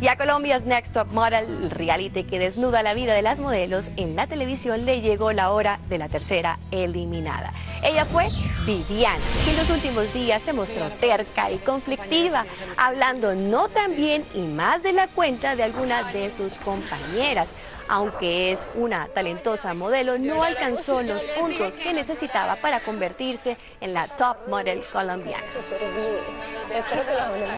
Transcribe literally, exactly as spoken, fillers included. Y a Colombia's Next Top Model, el reality que desnuda la vida de las modelos en la televisión, le llegó la hora de la tercera eliminada. Ella fue Viviana, que en los últimos días se mostró terca y conflictiva, hablando no tan bien y más de la cuenta de algunas de sus compañeras. Aunque es una talentosa modelo, no alcanzó los puntos que necesitaba para convertirse en la top model colombiana.